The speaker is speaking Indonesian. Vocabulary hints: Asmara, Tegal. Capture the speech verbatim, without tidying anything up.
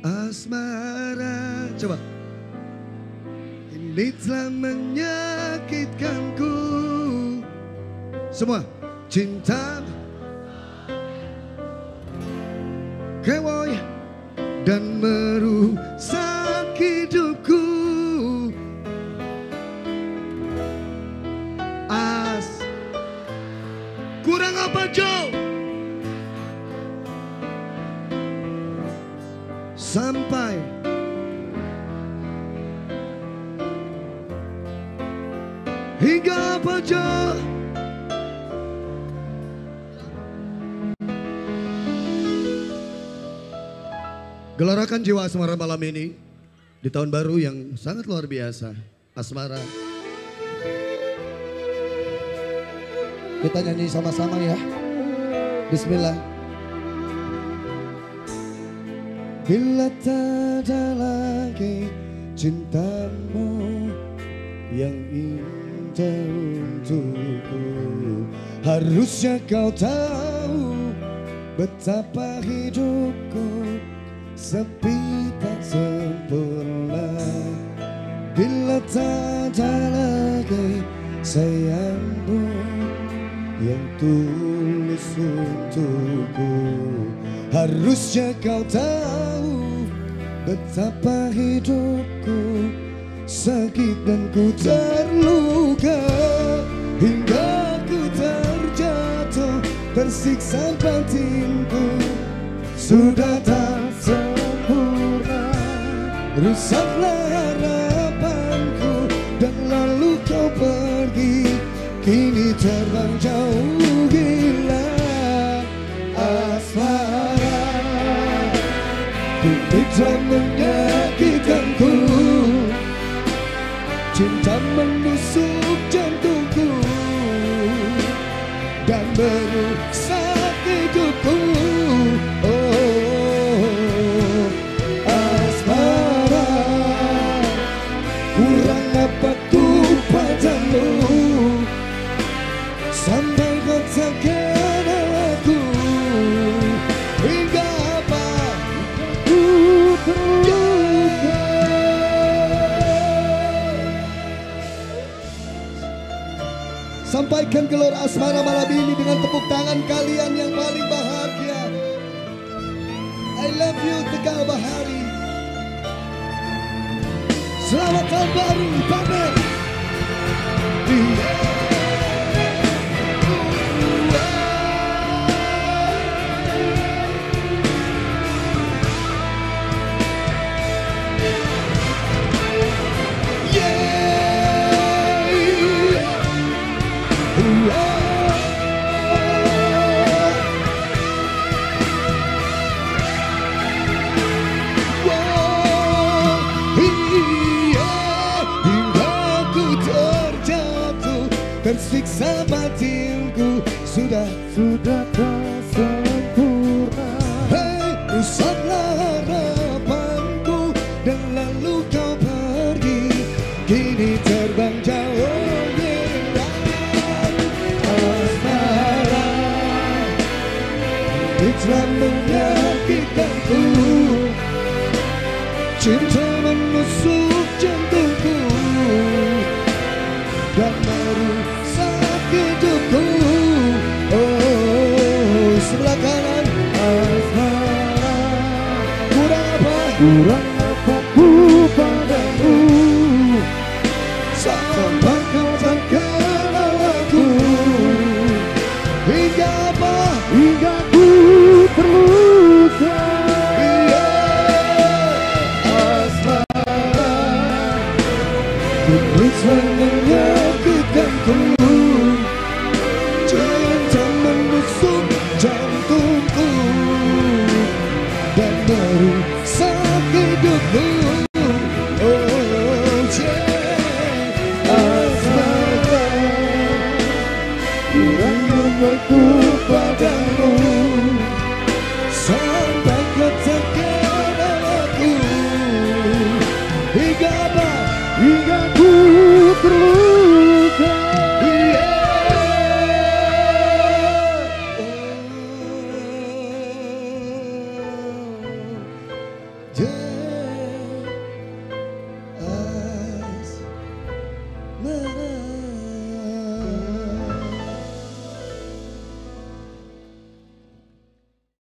Asmara, coba. Ini telah menyakitkanku. Semua. Cinta, kewoy, dan merusak hidupku. As, kurang apa Jo? Sampai hingga pojok gelorakan jiwa asmara malam ini di tahun baru yang sangat luar biasa. Asmara, kita nyanyi sama-sama ya. Bismillah. Bila tak ada lagi cintamu yang indah untukku, harusnya kau tahu betapa hidupku sepi tak sempurna. Bila tak ada lagi sayangmu yang tulus untukku, harusnya kau tahu betapa hidupku sakit dan ku terluka. Hingga ku terjatuh, tersiksa batinku, sudah tak sempurna. Rusaklah harapanku dan lalu kau pergi, kini terbang jauh gila. Asmara, cinta menyakitkanku, cinta menusuk jantungku dan merusak hidupku. Oh, Asmara, kurang apa ku padamu sampai kau takkan aku. Hingga apa ku terluka. Sampaikan gelor asmara malam ini dengan tepuk tangan kalian yang paling bahagia. I love you Tegal Bahari. Selamat tahun baru, pamer. Tersiksa batinku, sudah sudah tak sempurna. Hey, rusaklah harapanku dan lalu kau pergi, kini terbang jauh hilang. Asmara, ini telah menyakitkanku, cinta menusuk jantungku dan merusak hidupku. Oh, sebelah kanan. Asmara, kurang apa? Kurang apa ku padamu sampai kau takkan aku. Hingga apa? Hingga ku terluka. Asmara, kini senangnya cinta menusuk jantungku dan merusak hidupku. Oh, yeah. Asmara, kurang apa padamu sampai kau takkan aku. Hingga apa? Hingga ku terluka. yeah.